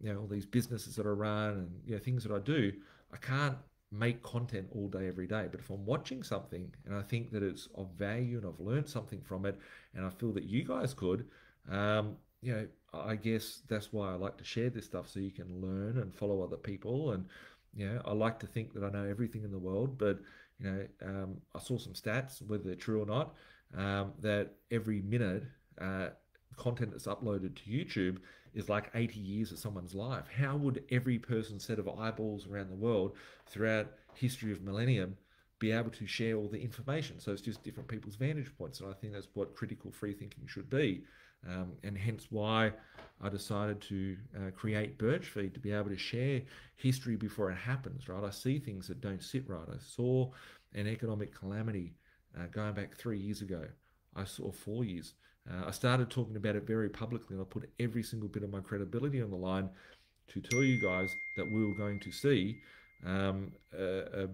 you know all these businesses that I run and you know things that I do. I can't make content all day every day. But if I'm watching something and I think that it's of value and I've learned something from it, and I feel that you guys could, um, you know, I guess that's why I like to share this stuff, so you can learn and follow other people. And you know, I like to think that I know everything in the world, but you know, um, I saw some stats, whether they're true or not, um, that every minute. Uh, content that's uploaded to YouTube is like eighty years of someone's life. How would every person's set of eyeballs around the world throughout history of millennium be able to share all the information? So it's just different people's vantage points, and I think that's what critical free thinking should be, um, and hence why I decided to uh, create BirchFEED, to be able to share history before it happens, right? I see things that don't sit right. I saw an economic calamity uh, going back three years ago. I saw four years. Uh, I started talking about it very publicly, and I put every single bit of my credibility on the line to tell you guys that we were going to see um, a, a,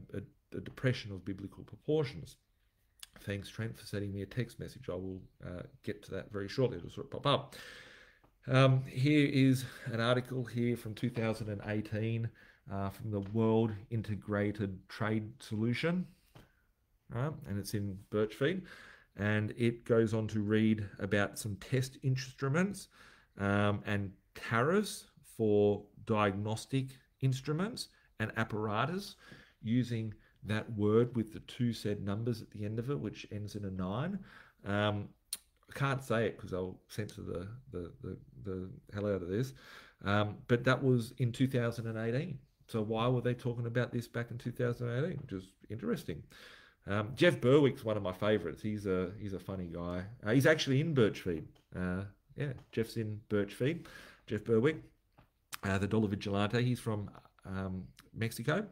a depression of biblical proportions. Thanks, Trent, for sending me a text message. I will uh, get to that very shortly. It'll sort of pop up. Um, here is an article here from two thousand eighteen uh, from the World Integrated Trade Solution, right? And it's in BirchFEED. And it goes on to read about some test instruments um, and tariffs for diagnostic instruments and apparatus, using that word with the two said numbers at the end of it, which ends in a nine. Um, I can't say it because I'll censor the, the, the, the hell out of this. Um, but that was in two thousand eighteen. So why were they talking about this back in two thousand eighteen? Just interesting. Um, Jeff Berwick's one of my favourites. He's a he's a funny guy. Uh, he's actually in BirchFEED. Uh, yeah, Jeff's in BirchFEED. Jeff Berwick, uh, the Dollar Vigilante. He's from um, Mexico,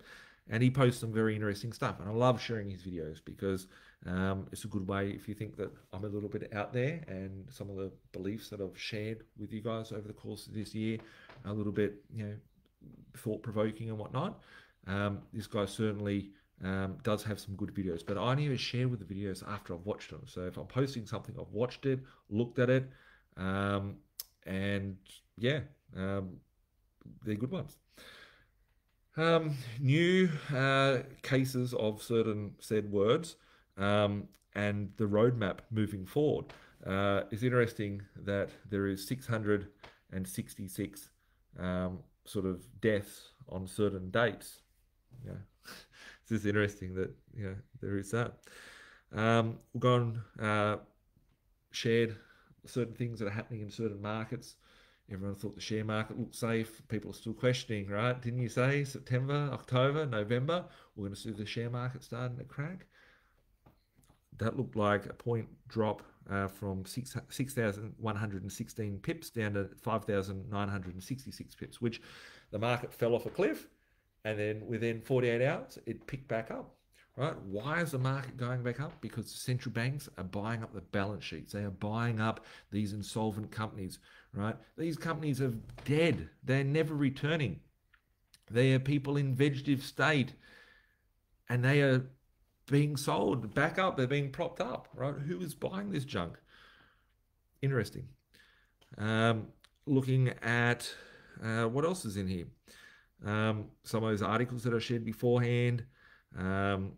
and he posts some very interesting stuff. And I love sharing his videos because um, it's a good way, if you think that I'm a little bit out there and some of the beliefs that I've shared with you guys over the course of this year are a little bit you know thought provoking and whatnot. Um, this guy certainly. Um, does have some good videos, but I only share with the videos after I've watched them. So if I'm posting something, I've watched it, looked at it, um, and yeah, um, they're good ones. Um, new uh, cases of certain said words um, and the roadmap moving forward. Uh, it's interesting that there is six hundred sixty-six um, sort of deaths on certain dates. Yeah. It's interesting that you know there is that. Um, we've gone uh, shared certain things that are happening in certain markets. Everyone thought the share market looked safe. People are still questioning, right? Didn't you say September, October, November? We're going to see the share market starting to crack. That looked like a point drop uh, from six thousand one hundred sixteen pips down to five thousand nine hundred sixty-six pips, which the market fell off a cliff. And then within forty-eight hours, it picked back up, right? Why is the market going back up? Because the central banks are buying up the balance sheets. They are buying up these insolvent companies, right? These companies are dead. They're never returning. They are people in vegetative state, and they are being sold back up. They're being propped up, right? Who is buying this junk? Interesting. Um, looking at uh, what else is in here? Um, some of those articles that I shared beforehand, um,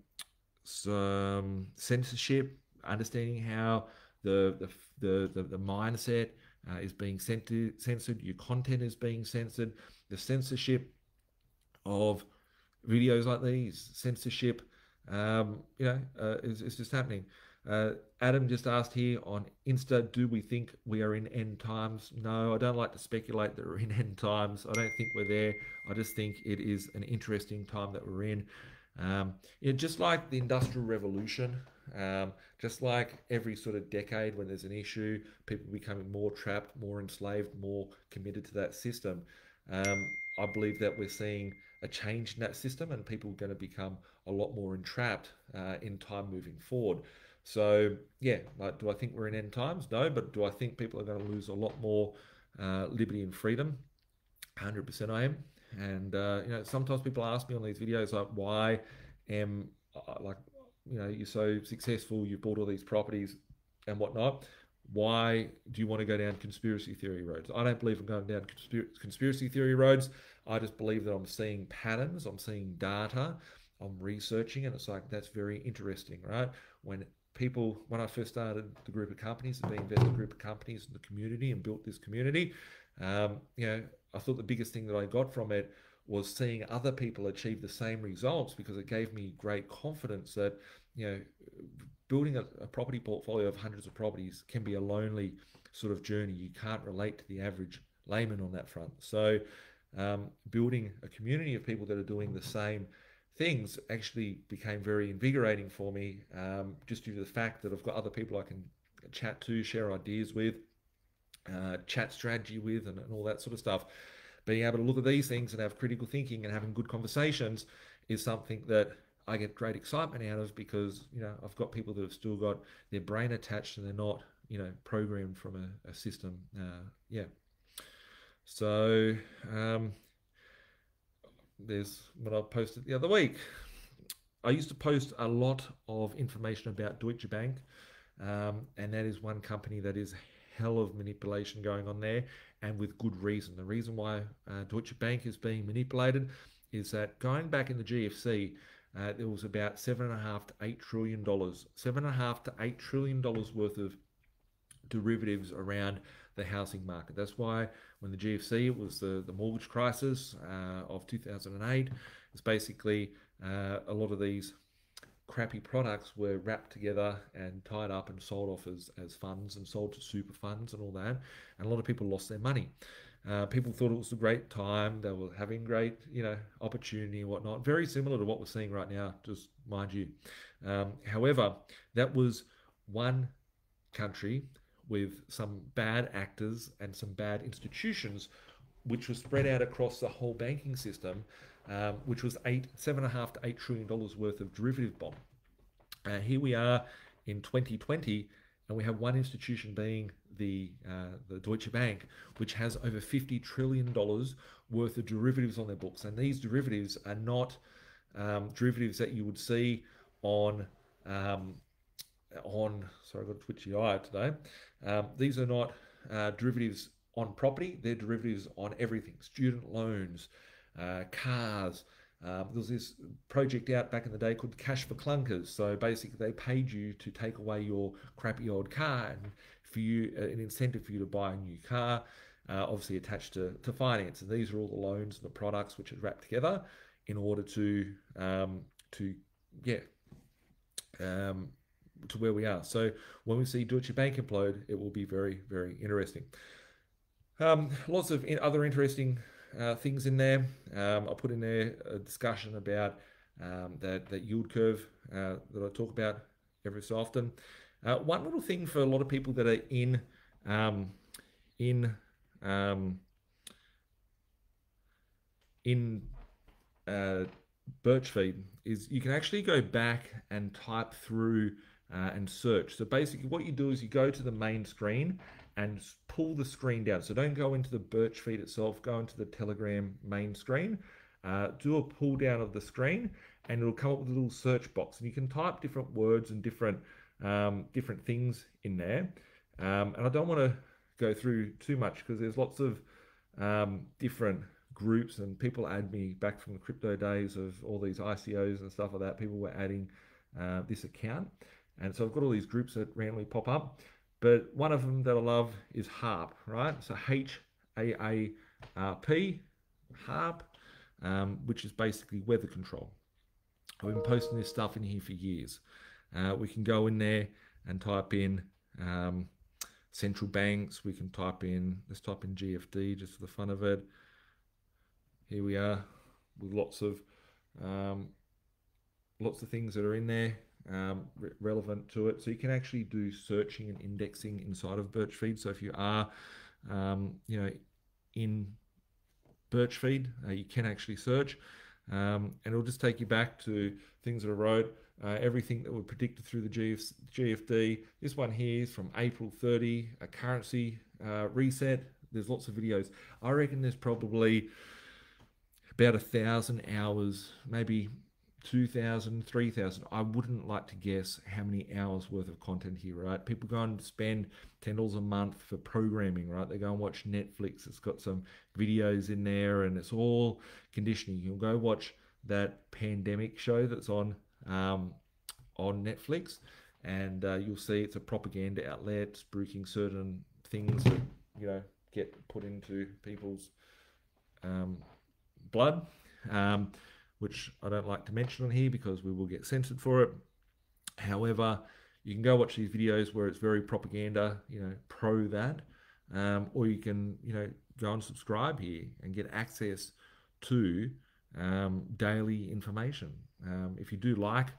some censorship, understanding how the the the, the, the mindset uh, is being censored, your content is being censored, the censorship of videos like these, censorship Um, you know, uh, it's, it's just happening. Uh, Adam just asked here on Insta, do we think we are in end times? No, I don't like to speculate that we're in end times. I don't think we're there. I just think it is an interesting time that we're in. Um, you know, just like the Industrial Revolution, um, just like every sort of decade when there's an issue, people becoming more trapped, more enslaved, more committed to that system. Um, I believe that we're seeing a change in that system, and people are going to become a lot more entrapped uh, in time moving forward. So yeah, like, do I think we're in end times? No, but do I think people are going to lose a lot more uh, liberty and freedom? one hundred percent I am. And uh, you know, sometimes people ask me on these videos, like, why am uh, like, you know, you're so successful, you've bought all these properties and whatnot. Why do you want to go down conspiracy theory roads? I don't believe I'm going down conspir conspiracy theory roads. I just believe that I'm seeing patterns, I'm seeing data, I'm researching, and it's like, that's very interesting, right? When people, when I first started the group of companies, the Be Invested group of companies in the community, and built this community, um, you know, I thought the biggest thing that I got from it was seeing other people achieve the same results, because it gave me great confidence that, you know, building a, a property portfolio of hundreds of properties can be a lonely sort of journey. You can't relate to the average layman on that front. So um, building a community of people that are doing the same things actually became very invigorating for me, um, just due to the fact that I've got other people I can chat to, share ideas with, uh, chat strategy with, and, and all that sort of stuff. Being able to look at these things and have critical thinking and having good conversations is something that I get great excitement out of, because, you know, I've got people that have still got their brain attached and they're not, you know, programmed from a, a system. Uh, yeah. So um, there's what I posted the other week. I used to post a lot of information about Deutsche Bank, um, and that is one company that is hell of manipulation going on there, and with good reason. The reason why uh, Deutsche Bank is being manipulated is that going back in the G F C, Uh, there was about seven and a half to eight trillion dollars, seven and a half to eight trillion dollars worth of derivatives around the housing market. That's why when the G F C, it was the, the mortgage crisis uh, of two thousand eight, it's basically uh, a lot of these crappy products were wrapped together and tied up and sold off as, as funds and sold to super funds and all that. And a lot of people lost their money. Uh, people thought it was a great time. They were having great, you know, opportunity and whatnot. Very similar to what we're seeing right now, just mind you. Um, however, that was one country with some bad actors and some bad institutions, which was spread out across the whole banking system, um, which was eight, seven and a half to eight trillion dollars worth of derivative bond. Uh, here we are in twenty twenty. And we have one institution being the, uh, the Deutsche Bank, which has over fifty trillion dollars worth of derivatives on their books. And these derivatives are not um, derivatives that you would see on, um, on sorry, I've got a twitchy eye today. Um, these are not uh, derivatives on property. They're derivatives on everything, student loans, uh, cars. Um, there was this project out back in the day called Cash for Clunkers. So basically they paid you to take away your crappy old car, and for you, an incentive for you to buy a new car, uh, obviously attached to, to finance. And these are all the loans and the products which are wrapped together in order to, um, to yeah, um, to where we are. So when we see Deutsche Bank implode, it will be very, very interesting. Um, lots of in other interesting Uh, things in there. Um, I put in there a discussion about um, that, that yield curve uh, that I talk about every so often. Uh, one little thing for a lot of people that are in um, in um, in uh, BirchFEED is you can actually go back and type through uh, and search. So basically, what you do is you go to the main screen and pull the screen down. So don't go into the BirchFEED itself, go into the Telegram main screen, uh, do a pull down of the screen, and it'll come up with a little search box. And you can type different words and different um, different things in there. Um, and I don't want to go through too much because there's lots of um, different groups, and people add me back from the crypto days of all these I C Os and stuff like that. People were adding uh, this account. And so I've got all these groups that randomly pop up. But one of them that I love is HAARP, right? So H A A R P, HAARP, um, which is basically weather control. I've been posting this stuff in here for years. Uh, we can go in there and type in um, central banks. We can type in, let's type in G F D just for the fun of it. Here we are with lots of um, lots of things that are in there um, re relevant to it. So you can actually do searching and indexing inside of BirchFEED. So if you are, um, you know, in BirchFEED, uh, you can actually search, um, and it'll just take you back to things that I wrote. Uh, everything that were predicted through the G F D. This one here is from April thirtieth, a currency uh, reset. There's lots of videos. I reckon there's probably about a thousand hours, maybe two thousand, three thousand. I wouldn't like to guess how many hours worth of content here, right? People go and spend ten dollars a month for programming, right? They go and watch Netflix. It's got some videos in there and it's all conditioning. You'll go watch that pandemic show that's on um on Netflix, and uh, you'll see it's a propaganda outlet spruiking certain things that, you know, get put into people's um blood, um which I don't like to mention on here because we will get censored for it. However, you can go watch these videos where it's very propaganda, you know, pro that, um or you can, you know, go and subscribe here and get access to um daily information. Um, if you do like,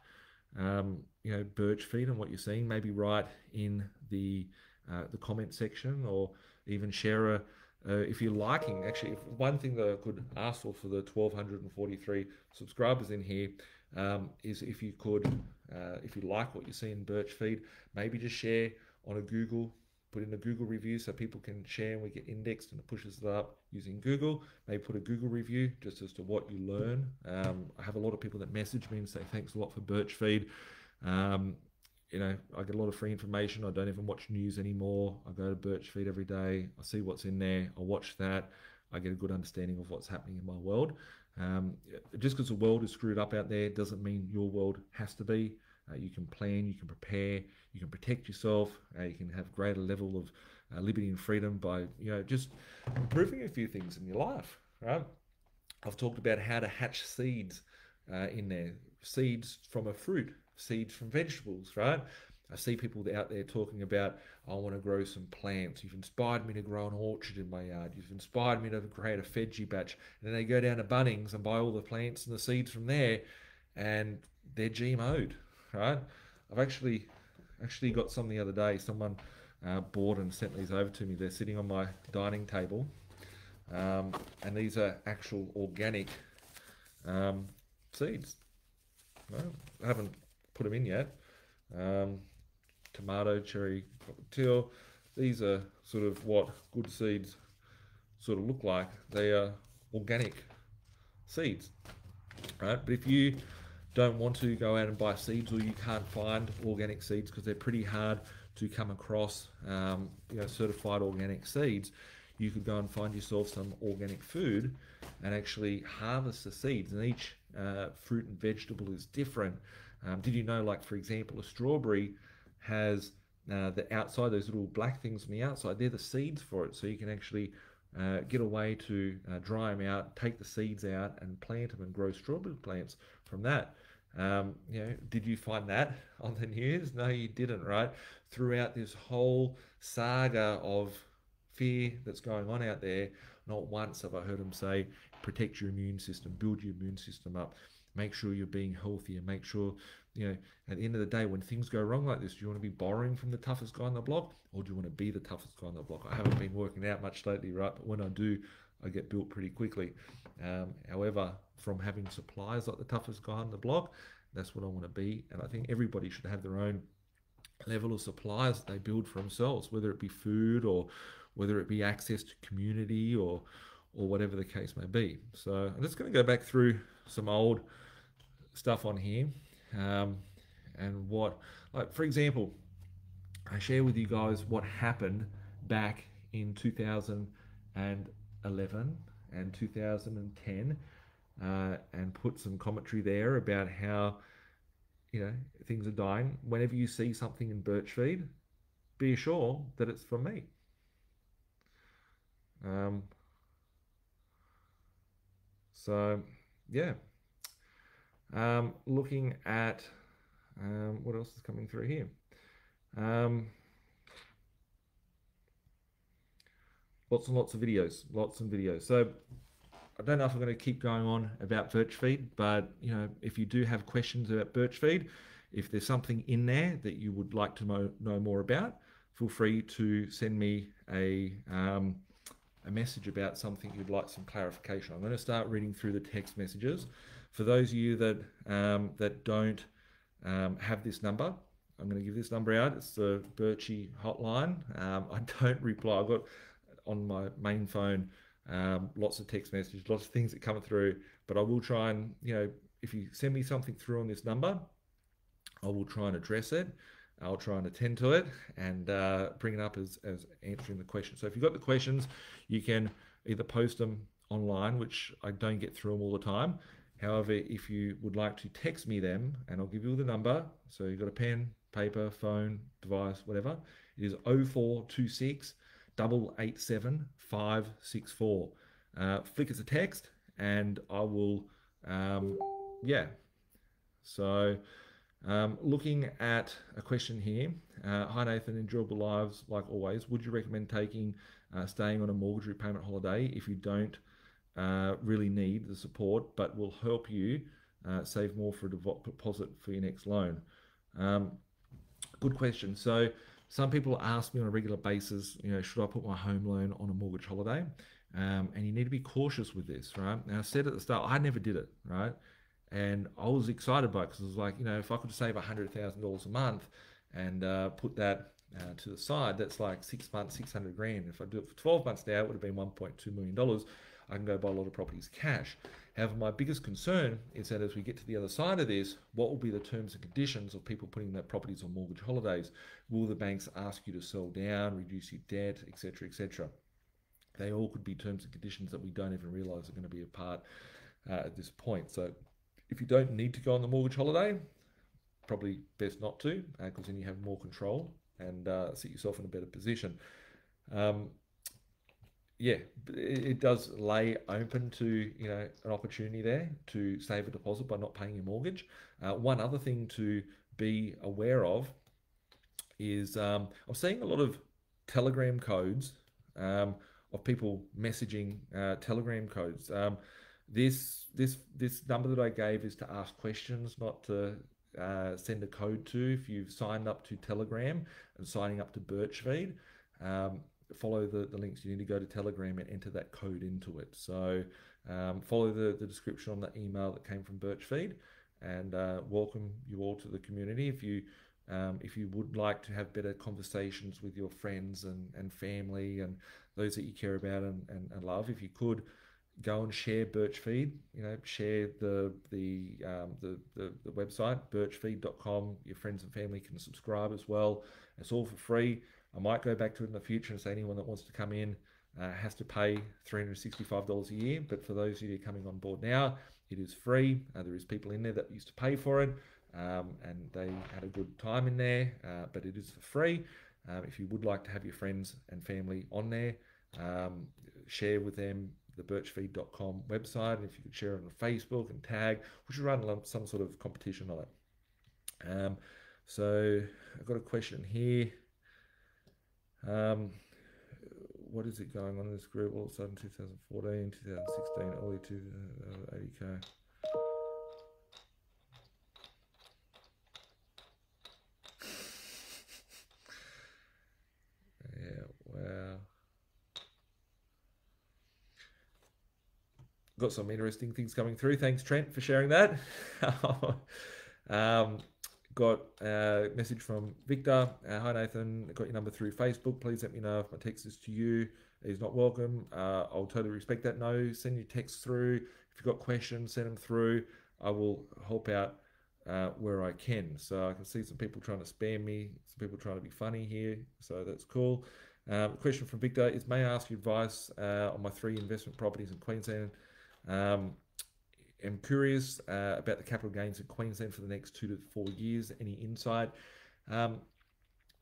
um, you know, BirchFEED and what you're seeing, maybe write in the uh, the comment section, or even share a, uh, if you're liking. Actually, if one thing that I could ask for for the one thousand two hundred forty-three subscribers in here um, is if you could, uh, if you like what you see in BirchFEED, maybe just share on a Google, put in a Google review so people can share and we get indexed and it pushes it up using Google. Maybe put a Google review just as to what you learn. Um, I have a lot of people that message me and say, thanks a lot for BirchFEED. Um, you know, I get a lot of free information. I don't even watch news anymore. I go to BirchFEED every day. I see what's in there. I watch that. I get a good understanding of what's happening in my world. Um, just because the world is screwed up out there doesn't mean your world has to be. Uh, you can plan, you can prepare, you can protect yourself, uh, you can have greater level of uh, liberty and freedom by, you know, just improving a few things in your life, right? I've talked about how to hatch seeds uh, in there, seeds from a fruit, seeds from vegetables, right? I see people out there talking about, I want to grow some plants. You've inspired me to grow an orchard in my yard. You've inspired me to create a veggie batch. And then they go down to Bunnings and buy all the plants and the seeds from there, and they're G M O'd. Right, I've actually actually got some the other day. Someone uh, bought and sent these over to me. They're sitting on my dining table, um, and these are actual organic um, seeds. Well, I haven't put them in yet. Um, tomato, cherry, cockatiel. These are sort of what good seeds sort of look like. They are organic seeds, right? But if you don't want to go out and buy seeds, or you can't find organic seeds because they're pretty hard to come across, um, you know, certified organic seeds, you could go and find yourself some organic food and actually harvest the seeds. And each uh, fruit and vegetable is different. Um, did you know, like, for example, a strawberry has uh, the outside, those little black things on the outside, they're the seeds for it. So you can actually Uh, get a way to uh, dry them out, take the seeds out and plant them and grow strawberry plants from that. Um, you know, did you find that on the news? No, you didn't, right? Throughout this whole saga of fear that's going on out there, not once have I heard them say, protect your immune system, build your immune system up, make sure you're being healthier, make sure, you know, at the end of the day, when things go wrong like this, do you want to be borrowing from the toughest guy on the block, or do you want to be the toughest guy on the block? I haven't been working out much lately, right? But when I do, I get built pretty quickly. Um, however, from having suppliers like the toughest guy on the block, that's what I want to be. And I think everybody should have their own level of suppliers that they build for themselves, whether it be food or whether it be access to community or or whatever the case may be. So I'm just going to go back through some old stuff on here. Um, and what, like, for example, I share with you guys what happened back in two thousand eleven and two thousand ten, uh, and put some commentary there about how, you know, things are dying. Whenever you see something in BirchFEED, be sure that it's from me. Um, so yeah. Um, looking at um, what else is coming through here. Um, lots and lots of videos, lots and videos. So I don't know if I'm going to keep going on about BirchFEED, but you know, if you do have questions about BirchFEED, if there's something in there that you would like to know, know more about, feel free to send me a um, a message about something you'd like some clarification. I'm going to start reading through the text messages. For those of you that um, that don't um, have this number, I'm going to give this number out. It's the Birchie hotline. Um, I don't reply. I've got on my main phone um, lots of text messages, lots of things that come through, but I will try and, you know, if you send me something through on this number, I will try and address it. I'll try and attend to it and uh, bring it up as, as answering the question. So if you've got the questions, you can either post them online, which I don't get through them all the time. However, if you would like to text me them, and I'll give you the number. So you've got a pen, paper, phone, device, whatever. It is oh four two six, eight eight seven, five six four. Uh, flick us a text and I will, um, yeah. So um, looking at a question here. Uh, Hi Nathan, enjoyable lives like always. Would you recommend taking, uh, staying on a mortgage repayment holiday if you don't Uh, really need the support, but will help you uh, save more for a deposit for your next loan? Um, good question. So some people ask me on a regular basis, you know, should I put my home loan on a mortgage holiday? Um, and you need to be cautious with this, right? And I said at the start, I never did it, right? And I was excited by it because it was like, you know, if I could save one hundred thousand dollars a month and uh, put that Uh, to the side, that's like six months, six hundred grand. If I do it for twelve months now, it would have been one point two million dollars. I can go buy a lot of properties cash. However, my biggest concern is that as we get to the other side of this, what will be the terms and conditions of people putting their properties on mortgage holidays? Will the banks ask you to sell down, reduce your debt, et cetera, et cetera? They all could be terms and conditions that we don't even realize are going to be a part uh, at this point. So, if you don't need to go on the mortgage holiday, probably best not to, because uh, then you have more control and uh, sit yourself in a better position. Um, yeah, it, it does lay open to, you know, an opportunity there to save a deposit by not paying your mortgage. Uh, one other thing to be aware of is um, I'm seeing a lot of Telegram codes um, of people messaging uh, Telegram codes. Um, this this this number that I gave is to ask questions, not to Uh, send a code to. If you've signed up to Telegram and signing up to BirchFEED, um, follow the, the links. You need to go to Telegram and enter that code into it. So um, follow the, the description on the email that came from BirchFEED, and uh, welcome you all to the community. If you um, if you would like to have better conversations with your friends and, and family and those that you care about and, and, and love, if you could go and share BirchFEED, you know, share the the um, the, the the website birch feed dot com. Your friends and family can subscribe as well. It's all for free. I might go back to it in the future and say anyone that wants to come in uh, has to pay three hundred sixty-five dollars a year. But for those of you coming on board now, it is free. Uh, there is people in there that used to pay for it, um, and they had a good time in there. Uh, but it is for free. Um, if you would like to have your friends and family on there, um, share with them the birch feed dot com website, and if you could share it on Facebook and tag, we should run some sort of competition on it. Um, so I've got a question here. Um, what is it going on in this group? All of a sudden, twenty fourteen, twenty sixteen, early two eighty K. Yeah, wow. Got some interesting things coming through. Thanks, Trent, for sharing that. um, got a message from Victor. Uh, Hi, Nathan. Got your number through Facebook. Please let me know if my text is to you. It's not welcome. Uh, I'll totally respect that. No, send your text through. If you've got questions, send them through. I will help out uh, where I can. So I can see some people trying to spam me, some people trying to be funny here. So that's cool. Um, question from Victor is, may I ask your advice uh, on my three investment properties in Queensland? Um, I'm curious uh, about the capital gains in Queensland for the next two to four years. Any insight? Um,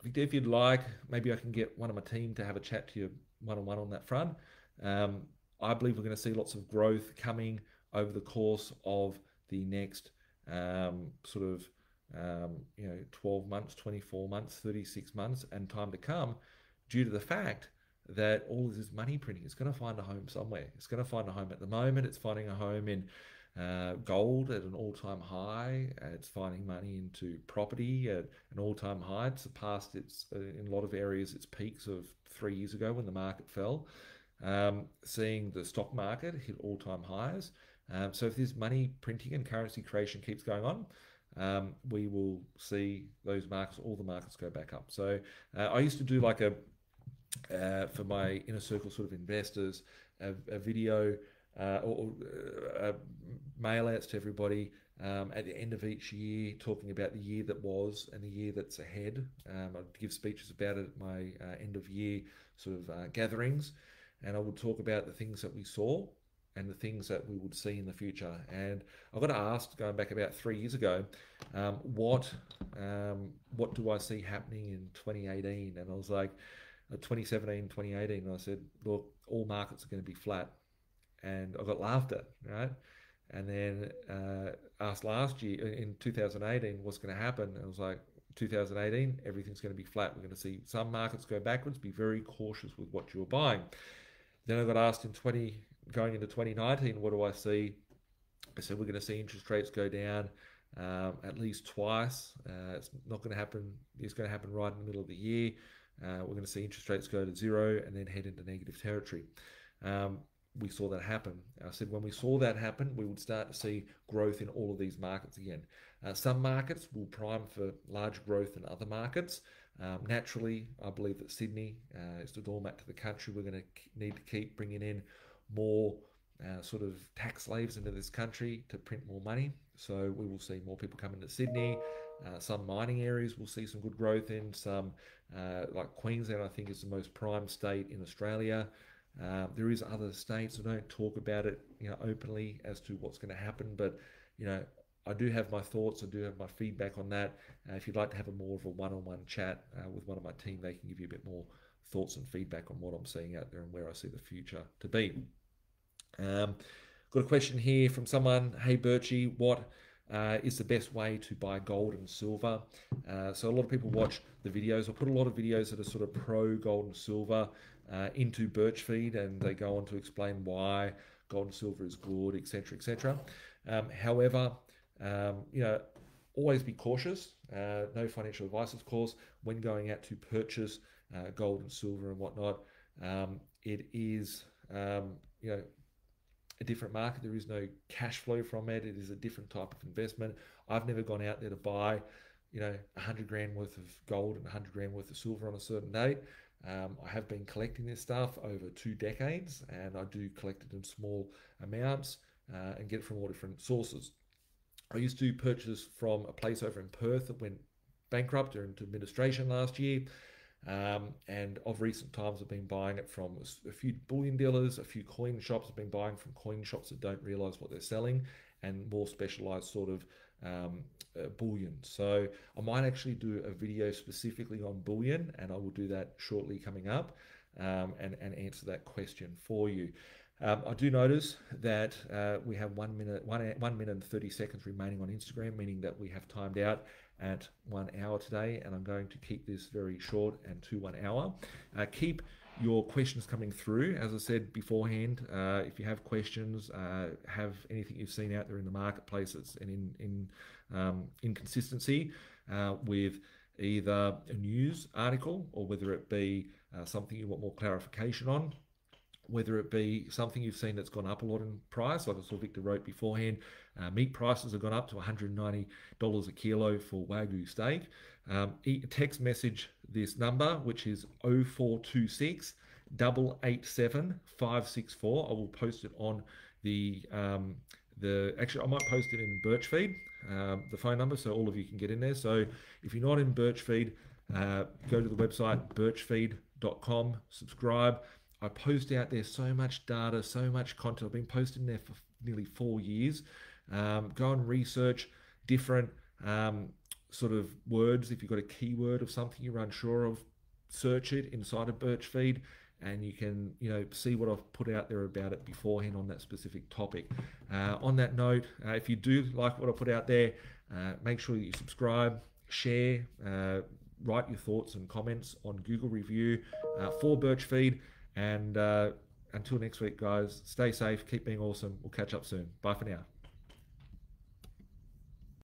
if you'd like, maybe I can get one of my team to have a chat to you one-on-one on that front. Um, I believe we're going to see lots of growth coming over the course of the next um, sort of, um, you know, twelve months, twenty-four months, thirty-six months and time to come, due to the fact that all of this money printing is going to find a home somewhere. It's going to find a home. At the moment, it's finding a home in uh, gold at an all-time high. It's finding money into property at an all-time high. It's surpassed its, uh, in a lot of areas, its peaks of three years ago when the market fell. Um, seeing the stock market hit all-time highs. Um, so if this money printing and currency creation keeps going on, um, we will see those markets, all the markets go back up. So uh, I used to do like a, uh, for my inner circle sort of investors, a, a video uh, or uh, mail outs to everybody um, at the end of each year, talking about the year that was and the year that's ahead. Um, I'd give speeches about it at my uh, end of year sort of uh, gatherings. And I would talk about the things that we saw and the things that we would see in the future. And I got asked, going back about three years ago, um, what um, what do I see happening in twenty eighteen? And I was like, uh, twenty seventeen, twenty eighteen. And I said, look, all markets are going to be flat. And I got laughed at, right? And then uh, asked last year, in two thousand eighteen, what's going to happen? And I was like, two thousand eighteen, everything's going to be flat. We're going to see some markets go backwards. Be very cautious with what you're buying. Then I got asked in twenty going into twenty nineteen, what do I see? I said, we're going to see interest rates go down um, at least twice. Uh, it's not going to happen. It's going to happen right in the middle of the year. Uh, we're going to see interest rates go to zero and then head into negative territory. Um, we saw that happen. I said, when we saw that happen, we would start to see growth in all of these markets again. Uh, some markets will prime for large growth in other markets. Um, naturally, I believe that Sydney uh, is the doormat to the country. We're going to need to keep bringing in more uh, sort of tax slaves into this country to print more money. So we will see more people come into Sydney. Uh, some mining areas will see some good growth in. Some, uh, like Queensland, I think is the most prime state in Australia. Uh, there is other states that don't talk about it, you know, openly as to what's going to happen. But, you know, I do have my thoughts. I do have my feedback on that. Uh, if you'd like to have a more of a one-on-one chat uh, with one of my team, they can give you a bit more thoughts and feedback on what I'm seeing out there and where I see the future to be. Um, got a question here from someone. Hey, Birchie, what uh, is the best way to buy gold and silver? Uh, so a lot of people watch the videos. I put a lot of videos that are sort of pro gold and silver. Uh, into BirchFEED, and they go on to explain why gold and silver is good, et cetera, et cetera. Um, however, um, you know, always be cautious. Uh, no financial advice, of course, when going out to purchase uh, gold and silver and whatnot. Um, it is, um, you know, a different market. There is no cash flow from it. It is a different type of investment. I've never gone out there to buy, you know, one hundred grand worth of gold and one hundred grand worth of silver on a certain date. Um, I have been collecting this stuff over two decades, and I do collect it in small amounts uh, and get it from all different sources. I used to purchase from a place over in Perth that went bankrupt or into administration last year, um, and of recent times I've been buying it from a few bullion dealers, a few coin shops. I've been buying from coin shops that don't realise what they're selling, and more specialised sort of um, uh, bullion. So I might actually do a video specifically on bullion, and I will do that shortly coming up um, and, and answer that question for you. Um, I do notice that uh, we have one minute, one, one minute and thirty seconds remaining on Instagram, meaning that we have timed out at one hour today, and I'm going to keep this very short and to one hour. Uh, keep your questions coming through. As I said beforehand, uh, if you have questions, uh, have anything you've seen out there in the marketplaces and in, in um, inconsistency uh, with either a news article, or whether it be uh, something you want more clarification on, whether it be something you've seen that's gone up a lot in price, like I saw Victor wrote beforehand, uh, meat prices have gone up to one hundred ninety dollars a kilo for Wagyu steak. Um, text message this number, which is oh four two six, eight eight seven, five six four. I will post it on the, um, the actually I might post it in BirchFEED, uh, the phone number, so all of you can get in there. So if you're not in BirchFEED, uh, go to the website, birch feed dot com, subscribe. I post out there so much data, so much content. I've been posting there for nearly four years. Um, go and research different um, sort of words. If you've got a keyword of something you're unsure of, search it inside of BirchFEED and you can, you know, see what I've put out there about it beforehand on that specific topic. Uh, on that note, uh, if you do like what I put out there, uh, make sure you subscribe, share, uh, write your thoughts and comments on Google Review uh, for BirchFEED. And uh, until next week, guys, stay safe, keep being awesome. We'll catch up soon. Bye for now.